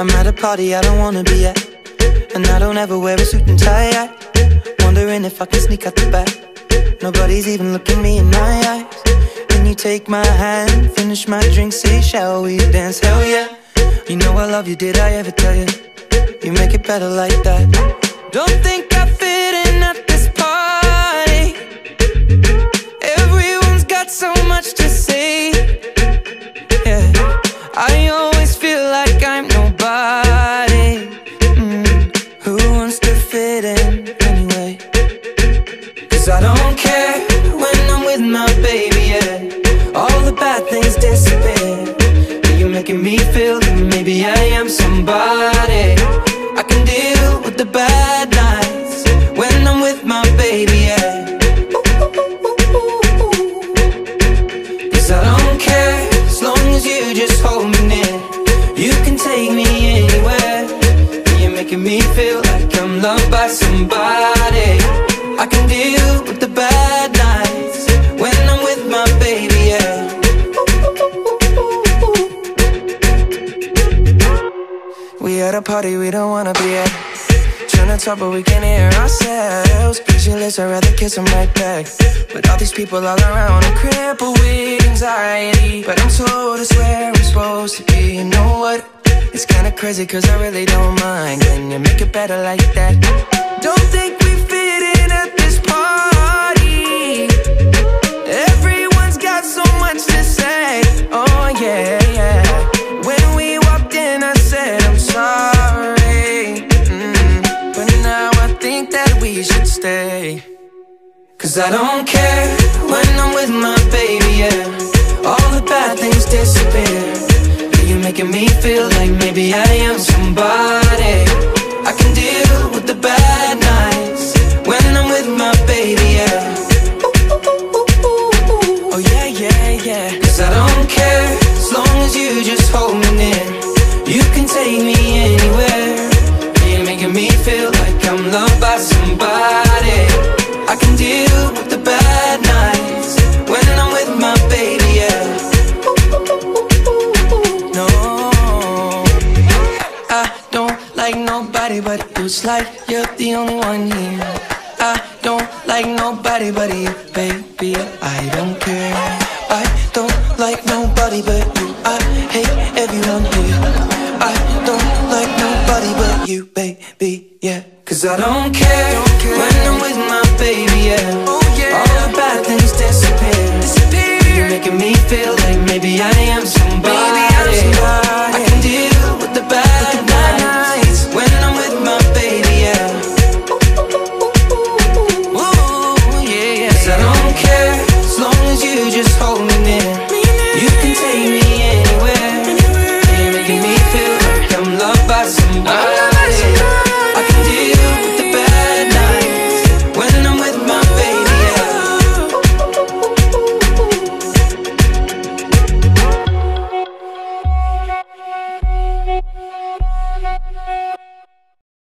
I'm at a party I don't wanna be at, and I don't ever wear a suit and tie. Wondering if I can sneak out the back. Nobody's even looking me in my eyes. Can you take my hand, finish my drink, say shall we dance? Hell yeah. You know I love you, did I ever tell you? You make it better like that. Don't think I fit in at this party. Everyone's got so much to say. Yeah, I always feel like I'm nobody. Who wants to fit in anyway? 'Cause I don't care when I'm with my baby, yeah. All the bad things disappear. Making me feel that maybe I am somebody. I can deal with the bad nights when I'm with my baby, yeah. Ooh. 'Cause I don't care as long as you just hold me near. You can take me anywhere. You're making me feel like I'm loved by somebody. I can deal with the bad nights when I'm with my baby, yeah. We at a party we don't wanna be at. Trying to talk but we can't hear ourselves. Speechless, I'd rather kiss them right back. With all these people all around, I'm crippled with anxiety, but I'm told it's where I'm supposed to be. You know what? It's kinda crazy 'cause I really don't mind. Can you make it better like that? Don't think we fit in at this party. Everyone's got so much to say. Oh yeah, yeah. When we walked in I said I'm sorry, but now I think that we should stay. 'Cause I don't care when I'm with my baby, yeah. All the bad things disappear. You're making me feel like maybe I am somebody. I can deal with the bad nights when I'm with my baby, yeah. Ooh. Oh yeah, yeah, yeah. 'Cause I don't care as long as you just hold me near. You can take me anywhere. You're making me feel like I'm loved by somebody. I can deal with the bad nights when I'm with my baby, yeah. No, I don't like nobody but you. It's like you're the only one here. I don't like nobody but you, baby. I don't care. I don't like nobody but you. I hate everyone here. I don't like nobody but you, baby, yeah. 'Cause I don't care, when I'm with my baby, yeah. Oh, yeah. All the bad things disappear. You're making me feel like maybe I am.